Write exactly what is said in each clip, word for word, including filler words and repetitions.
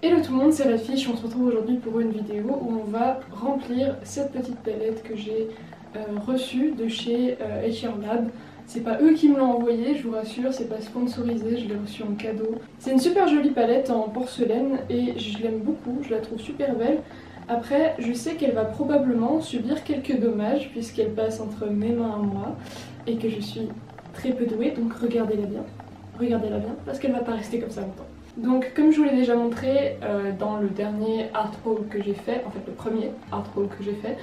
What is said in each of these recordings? Hello tout le monde, c'est Redfish. On se retrouve aujourd'hui pour une vidéo où on va remplir cette petite palette que j'ai euh, reçue de chez euh, Etchr Lab. C'est pas eux qui me l'ont envoyée, je vous rassure, c'est pas sponsorisé, je l'ai reçue en cadeau. C'est une super jolie palette en porcelaine et je l'aime beaucoup, je la trouve super belle. Après, je sais qu'elle va probablement subir quelques dommages puisqu'elle passe entre mes mains à moi et que je suis très peu douée, donc regardez-la bien, regardez-la bien parce qu'elle va pas rester comme ça longtemps. Donc comme je vous l'ai déjà montré euh, dans le dernier art haul que j'ai fait, en fait le premier art haul que j'ai fait,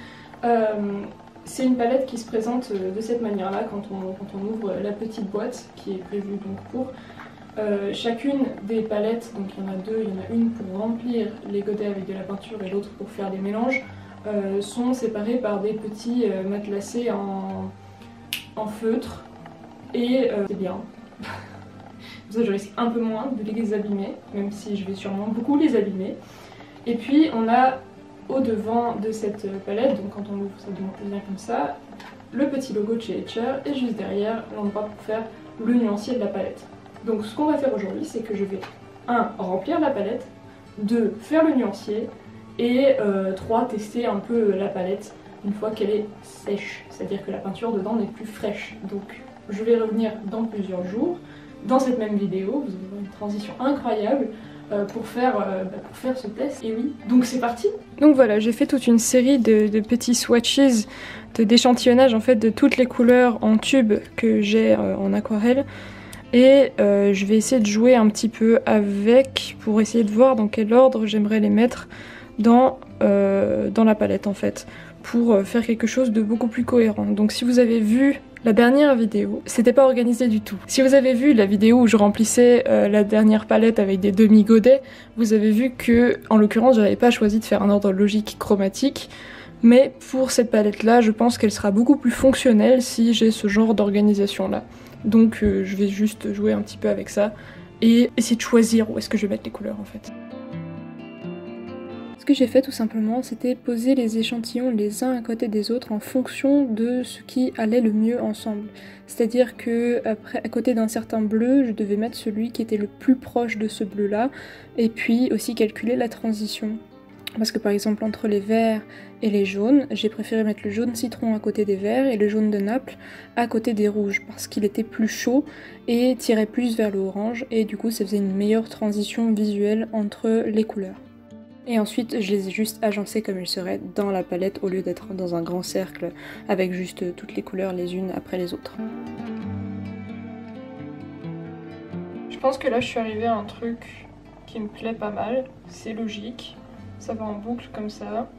euh, c'est une palette qui se présente de cette manière là quand on, quand on ouvre la petite boîte qui est prévue donc pour euh, chacune des palettes. Donc il y en a deux, il y en a une pour remplir les godets avec de la peinture et l'autre pour faire des mélanges, euh, sont séparées par des petits euh, matelassés en, en feutre et euh, c'est bien. Comme ça je risque un peu moins de les abîmer, même si je vais sûrement beaucoup les abîmer. Et puis on a au devant de cette palette, donc quand on l'ouvre ça devient bien comme ça, le petit logo de chez Etchr et juste derrière l'endroit pour faire le nuancier de la palette. Donc ce qu'on va faire aujourd'hui, c'est que je vais un remplir la palette, deux faire le nuancier et euh, trois tester un peu la palette une fois qu'elle est sèche, c'est-à-dire que la peinture dedans n'est plus fraîche. Donc je vais revenir dans plusieurs jours. Dans cette même vidéo, vous aurez une transition incroyable euh, pour, faire, euh, bah, pour faire ce test, et oui, donc c'est parti. Donc voilà, j'ai fait toute une série de, de petits swatches, d'échantillonnage en fait de toutes les couleurs en tube que j'ai euh, en aquarelle, et euh, je vais essayer de jouer un petit peu avec pour essayer de voir dans quel ordre j'aimerais les mettre dans, euh, dans la palette en fait, pour faire quelque chose de beaucoup plus cohérent. Donc si vous avez vu la dernière vidéo, c'était pas organisé du tout. Si vous avez vu la vidéo où je remplissais euh, la dernière palette avec des demi-godets, vous avez vu que, en l'occurrence, j'avais pas choisi de faire un ordre logique chromatique, mais pour cette palette-là, je pense qu'elle sera beaucoup plus fonctionnelle si j'ai ce genre d'organisation-là. Donc euh, je vais juste jouer un petit peu avec ça et essayer de choisir où est-ce que je vais mettre les couleurs en fait. Ce que j'ai fait tout simplement, c'était poser les échantillons les uns à côté des autres en fonction de ce qui allait le mieux ensemble. C'est-à-dire que après, à côté d'un certain bleu, je devais mettre celui qui était le plus proche de ce bleu-là, et puis aussi calculer la transition. Parce que par exemple entre les verts et les jaunes, j'ai préféré mettre le jaune citron à côté des verts et le jaune de Naples à côté des rouges parce qu'il était plus chaud et tirait plus vers le orange, et du coup ça faisait une meilleure transition visuelle entre les couleurs. Et ensuite, je les ai juste agencées comme elles seraient dans la palette au lieu d'être dans un grand cercle avec juste toutes les couleurs les unes après les autres. Je pense que là, je suis arrivée à un truc qui me plaît pas mal. C'est logique, ça va en boucle comme ça.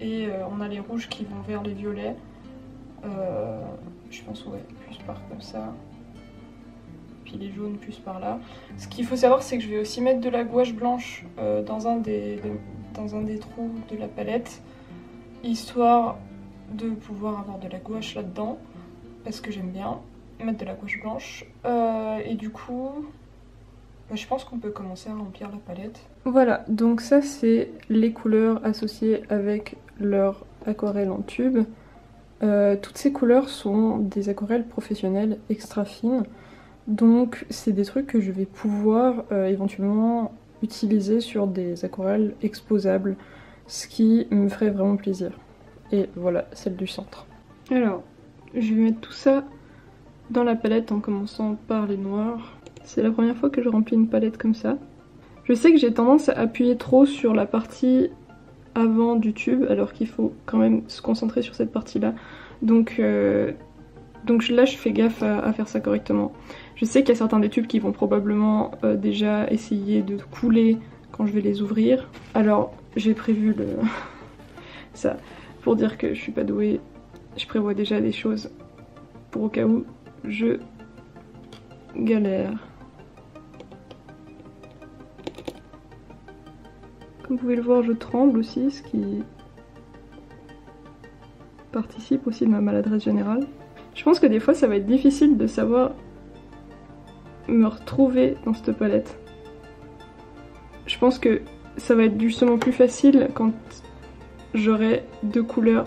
Et euh, on a les rouges qui vont vers les violets. Euh, je pense, ouais, plus par comme ça. Puis les jaunes plus par là. Ce qu'il faut savoir, c'est que je vais aussi mettre de la gouache blanche euh, dans, un des, de, dans un des trous de la palette, histoire de pouvoir avoir de la gouache là-dedans, parce que j'aime bien mettre de la gouache blanche. Euh, et du coup, bah, je pense qu'on peut commencer à remplir la palette. Voilà, donc ça c'est les couleurs associées avec leur aquarelle en tube. Euh, toutes ces couleurs sont des aquarelles professionnelles extra fines. Donc c'est des trucs que je vais pouvoir euh, éventuellement utiliser sur des aquarelles exposables, ce qui me ferait vraiment plaisir. Et voilà, celle du centre. Alors, je vais mettre tout ça dans la palette en commençant par les noirs. C'est la première fois que je remplis une palette comme ça. Je sais que j'ai tendance à appuyer trop sur la partie avant du tube, alors qu'il faut quand même se concentrer sur cette partie-là. Donc, euh, donc là, je fais gaffe à, à faire ça correctement. Je sais qu'il y a certains des tubes qui vont probablement euh, déjà essayer de couler quand je vais les ouvrir. Alors j'ai prévu le... ça pour dire que je suis pas douée. Je prévois déjà des choses pour au cas où je galère. Comme vous pouvez le voir, je tremble aussi, ce qui participe aussi de ma maladresse générale. Je pense que des fois ça va être difficile de savoir me retrouver dans cette palette. Je pense que ça va être justement plus facile quand j'aurai deux couleurs,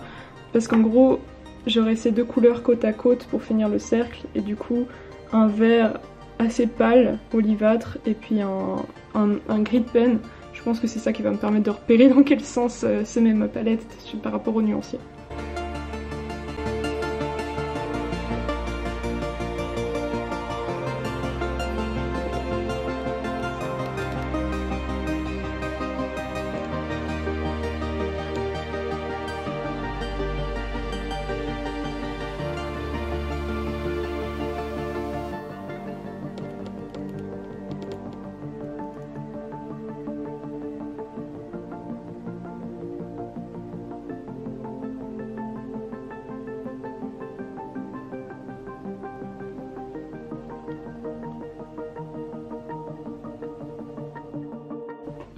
parce qu'en gros j'aurai ces deux couleurs côte à côte pour finir le cercle, et du coup un vert assez pâle, olivâtre, et puis un, un, un gris de pen. Je Je pense que c'est ça qui va me permettre de repérer dans quel sens euh, se met ma palette par rapport au nuancier.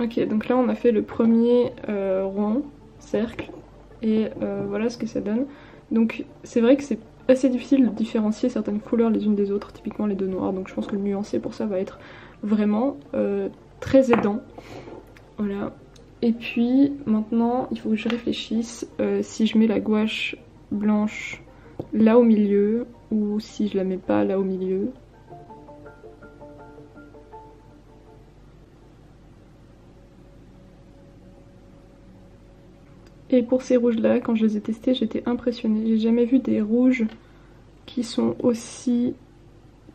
Ok, donc là on a fait le premier euh, rond, cercle, et euh, voilà ce que ça donne. Donc c'est vrai que c'est assez difficile de différencier certaines couleurs les unes des autres, typiquement les deux noirs, donc je pense que le nuancé pour ça va être vraiment euh, très aidant. Voilà. Et puis maintenant il faut que je réfléchisse euh, si je mets la gouache blanche là au milieu, ou si je la mets pas là au milieu. Et pour ces rouges là, quand je les ai testés, j'étais impressionnée. J'ai jamais vu des rouges qui sont aussi...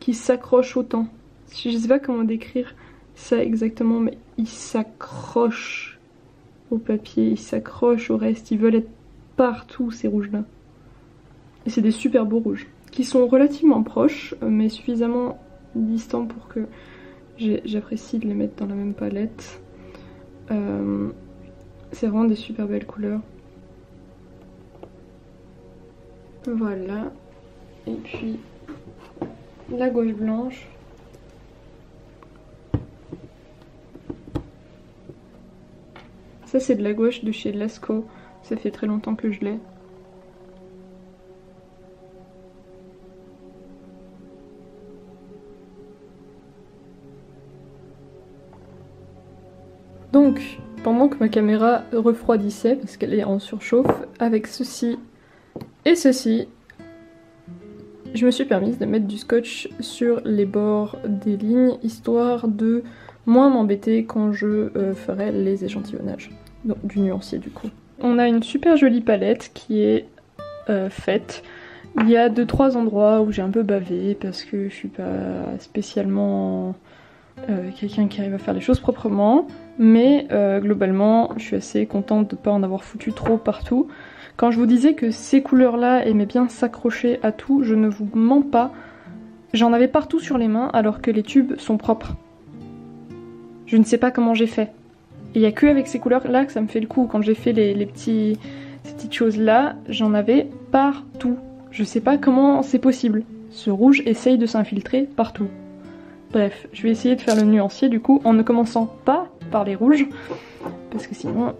qui s'accrochent autant. Je sais pas comment décrire ça exactement, mais ils s'accrochent au papier, ils s'accrochent au reste, ils veulent être partout ces rouges là. Et c'est des super beaux rouges, qui sont relativement proches, mais suffisamment distants pour que j'apprécie de les mettre dans la même palette. Euh... C'est vraiment des super belles couleurs. Voilà. Et puis la gouache blanche. Ça c'est de la gouache de chez Lascaux. Ça fait très longtemps que je l'ai. Donc... pendant que ma caméra refroidissait parce qu'elle est en surchauffe, avec ceci et ceci, je me suis permise de mettre du scotch sur les bords des lignes, histoire de moins m'embêter quand je euh, ferai les échantillonnages, donc du nuancier du coup. On a une super jolie palette qui est euh, faite. Il y a deux trois endroits où j'ai un peu bavé parce que je suis pas spécialement... Euh, quelqu'un qui arrive à faire les choses proprement, mais euh, globalement je suis assez contente de ne pas en avoir foutu trop partout. Quand je vous disais que ces couleurs là aimaient bien s'accrocher à tout, je ne vous mens pas, j'en avais partout sur les mains alors que les tubes sont propres. Je ne sais pas comment j'ai fait. Il n'y a que avec ces couleurs là que ça me fait le coup. Quand j'ai fait les, les petits, ces petites choses là, j'en avais partout. Je ne sais pas comment c'est possible. Ce rouge essaye de s'infiltrer partout. Bref, je vais essayer de faire le nuancier du coup en ne commençant pas par les rouges parce que sinon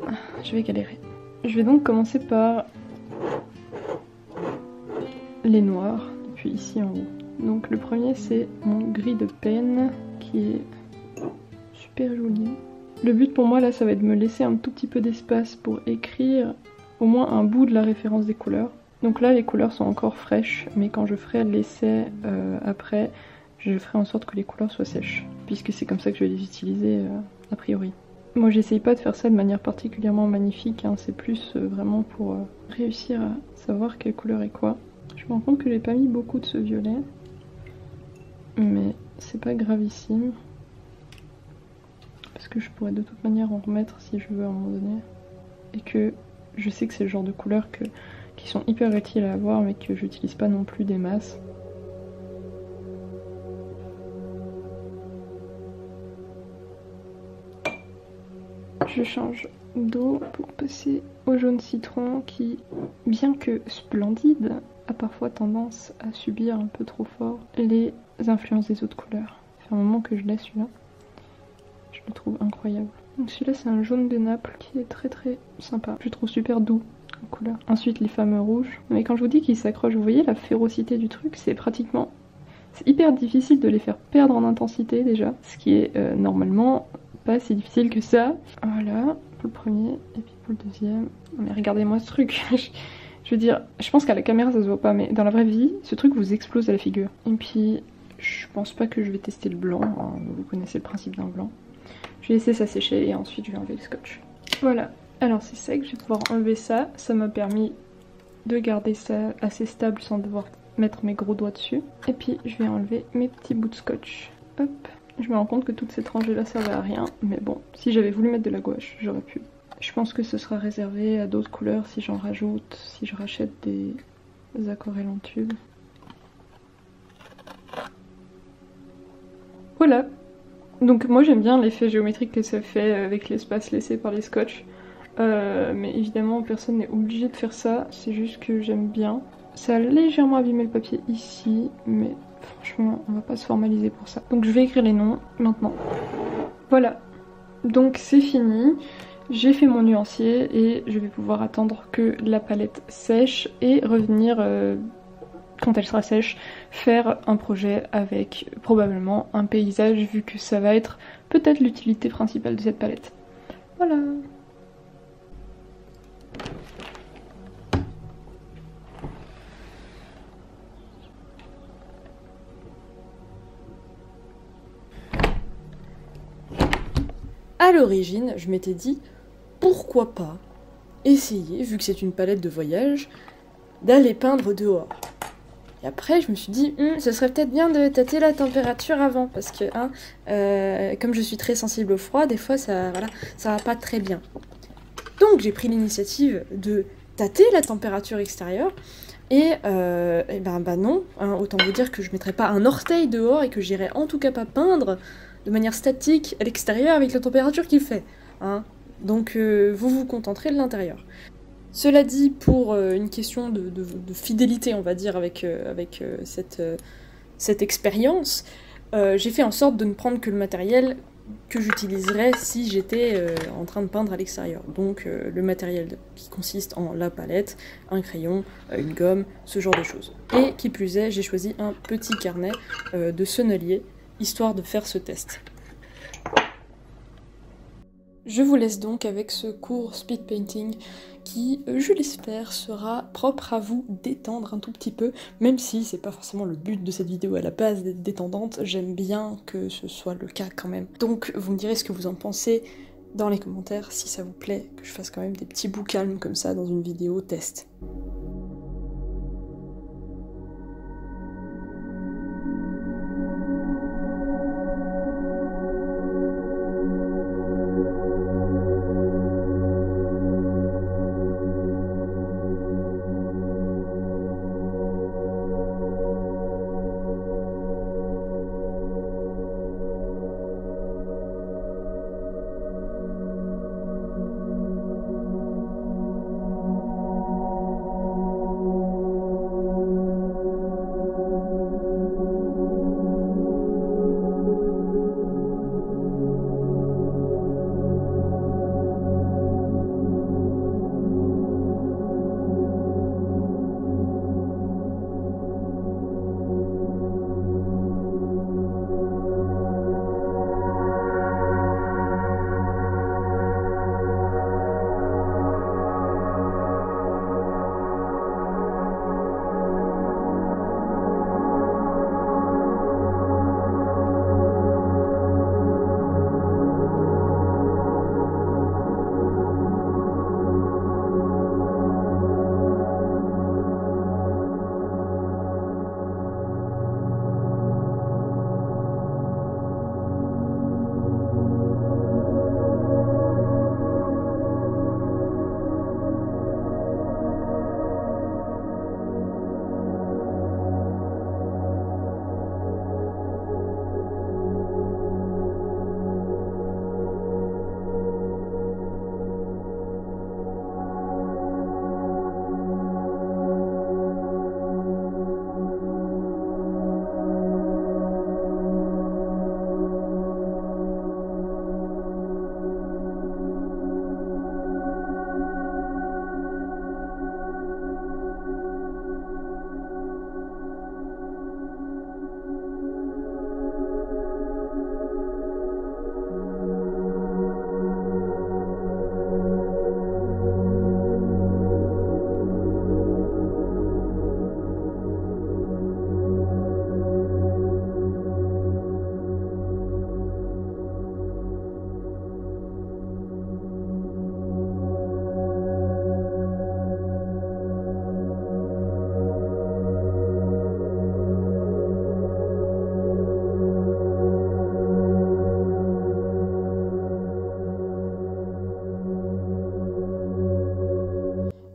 je vais galérer. Je vais donc commencer par les noirs depuis ici en haut. Donc le premier c'est mon gris de peine qui est super joli. Le but pour moi là ça va être de me laisser un tout petit peu d'espace pour écrire au moins un bout de la référence des couleurs. Donc là les couleurs sont encore fraîches, mais quand je ferai l'essai euh, après... je ferai en sorte que les couleurs soient sèches, puisque c'est comme ça que je vais les utiliser euh, a priori. Moi j'essaye pas de faire ça de manière particulièrement magnifique, hein, c'est plus euh, vraiment pour euh, réussir à savoir quelle couleur est quoi. Je me rends compte que j'ai pas mis beaucoup de ce violet, mais c'est pas gravissime, parce que je pourrais de toute manière en remettre si je veux à un moment donné, et que je sais que c'est le genre de couleurs que, qui sont hyper utiles à avoir, mais que j'utilise pas non plus des masses. Je change d'eau pour passer au jaune citron qui, bien que splendide, a parfois tendance à subir un peu trop fort les influences des autres couleurs. Ça fait un moment que je l'ai celui-là, je le trouve incroyable. Donc celui-là c'est un jaune de Naples qui est très très sympa, je le trouve super doux en couleur. Ensuite les fameux rouges, mais quand je vous dis qu'ils s'accrochent, vous voyez la férocité du truc, c'est pratiquement... c'est hyper difficile de les faire perdre en intensité déjà, ce qui est euh, normalement... pas si difficile que ça. Voilà, pour le premier et puis pour le deuxième. Mais regardez-moi ce truc. Je veux dire, je pense qu'à la caméra ça se voit pas, mais dans la vraie vie, ce truc vous explose à la figure. Et puis, je pense pas que je vais tester le blanc. Vous connaissez le principe d'un blanc. Je vais laisser ça sécher et ensuite je vais enlever le scotch. Voilà, alors c'est sec, je vais pouvoir enlever ça. Ça m'a permis de garder ça assez stable sans devoir mettre mes gros doigts dessus. Et puis je vais enlever mes petits bouts de scotch. Hop, je me rends compte que toutes ces tranches là servaient à rien. Mais bon, si j'avais voulu mettre de la gouache, j'aurais pu. Je pense que ce sera réservé à d'autres couleurs si j'en rajoute, si je rachète des, des aquarelles en tube. Voilà. Donc moi j'aime bien l'effet géométrique que ça fait avec l'espace laissé par les scotch. Euh, mais évidemment personne n'est obligé de faire ça, c'est juste que j'aime bien. Ça a légèrement abîmé le papier ici, mais franchement on va pas se formaliser pour ça. Donc je vais écrire les noms maintenant. Voilà. Donc c'est fini. J'ai fait mon nuancier et je vais pouvoir attendre que la palette sèche et revenir, euh, quand elle sera sèche, faire un projet avec probablement un paysage vu que ça va être peut-être l'utilité principale de cette palette. Voilà. À l'origine, je m'étais dit pourquoi pas essayer, vu que c'est une palette de voyage, d'aller peindre dehors. Et après, je me suis dit, hm, ce serait peut-être bien de tâter la température avant, parce que, hein, euh, comme je suis très sensible au froid, des fois, ça, voilà, ça va pas très bien. Donc, j'ai pris l'initiative de tâter la température extérieure, et, euh, et ben, ben non, hein, autant vous dire que je mettrai pas un orteil dehors et que j'irai en tout cas pas peindre de manière statique à l'extérieur avec la température qu'il fait, hein. Donc euh, vous vous contenterez de l'intérieur. Cela dit, pour euh, une question de, de, de fidélité, on va dire, avec, euh, avec euh, cette, euh, cette expérience, euh, j'ai fait en sorte de ne prendre que le matériel que j'utiliserais si j'étais euh, en train de peindre à l'extérieur. Donc euh, le matériel de, qui consiste en la palette, un crayon, une gomme, ce genre de choses. Et qui plus est, j'ai choisi un petit carnet euh, de Cennelier, histoire de faire ce test. Je vous laisse donc avec ce cours speed painting qui, je l'espère, sera propre à vous détendre un tout petit peu, même si c'est pas forcément le but de cette vidéo à la base d'être détendante, j'aime bien que ce soit le cas quand même. Donc vous me direz ce que vous en pensez dans les commentaires, si ça vous plaît, que je fasse quand même des petits bouts calmes comme ça dans une vidéo test.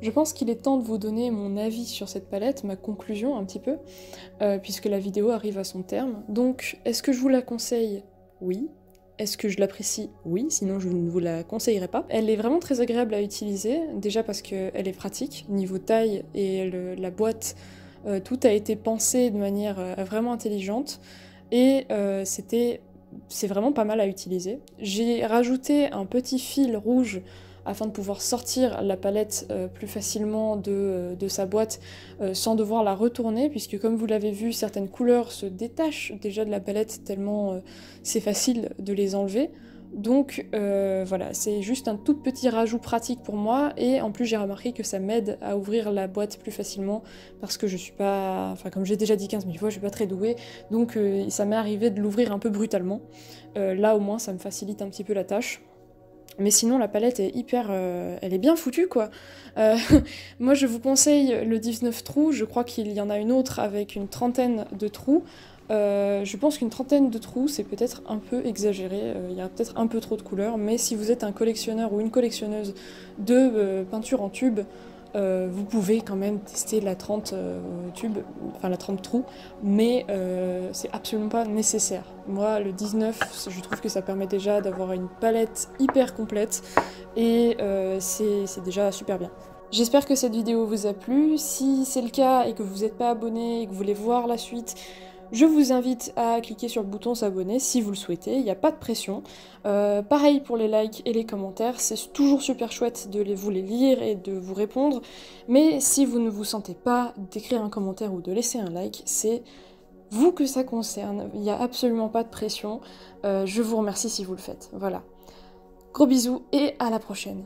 Je pense qu'il est temps de vous donner mon avis sur cette palette, ma conclusion un petit peu, euh, puisque la vidéo arrive à son terme. Donc, est-ce que je vous la conseille? Oui. Est-ce que je l'apprécie? Oui, sinon je ne vous la conseillerais pas. Elle est vraiment très agréable à utiliser, déjà parce qu'elle est pratique, niveau taille et le, la boîte, euh, tout a été pensé de manière euh, vraiment intelligente, et euh, c'était... c'est vraiment pas mal à utiliser. J'ai rajouté un petit fil rouge afin de pouvoir sortir la palette euh, plus facilement de, de sa boîte euh, sans devoir la retourner, puisque comme vous l'avez vu, certaines couleurs se détachent déjà de la palette tellement euh, c'est facile de les enlever. Donc euh, voilà, c'est juste un tout petit rajout pratique pour moi, et en plus j'ai remarqué que ça m'aide à ouvrir la boîte plus facilement parce que je suis pas, enfin comme j'ai déjà dit quinze mille fois, je suis pas très douée, donc euh, ça m'est arrivé de l'ouvrir un peu brutalement. Euh, là au moins ça me facilite un petit peu la tâche. Mais sinon la palette est hyper... Euh, elle est bien foutue quoi. euh, Moi je vous conseille le dix-neuf trous, je crois qu'il y en a une autre avec une trentaine de trous. Euh, je pense qu'une trentaine de trous c'est peut-être un peu exagéré, euh, il y a peut-être un peu trop de couleurs, mais si vous êtes un collectionneur ou une collectionneuse de euh, peinture en tube, euh, vous pouvez quand même tester la trente euh, tubes, enfin la trente trous, mais euh, c'est absolument pas nécessaire. Moi le dix-neuf, je trouve que ça permet déjà d'avoir une palette hyper complète, et euh, c'est déjà super bien. J'espère que cette vidéo vous a plu. Si c'est le cas et que vous n'êtes pas abonné et que vous voulez voir la suite, je vous invite à cliquer sur le bouton s'abonner si vous le souhaitez, il n'y a pas de pression. Euh, pareil pour les likes et les commentaires, c'est toujours super chouette de les, vous les lire et de vous répondre, mais si vous ne vous sentez pas d'écrire un commentaire ou de laisser un like, c'est vous que ça concerne, il n'y a absolument pas de pression. Euh, je vous remercie si vous le faites, voilà. Gros bisous et à la prochaine.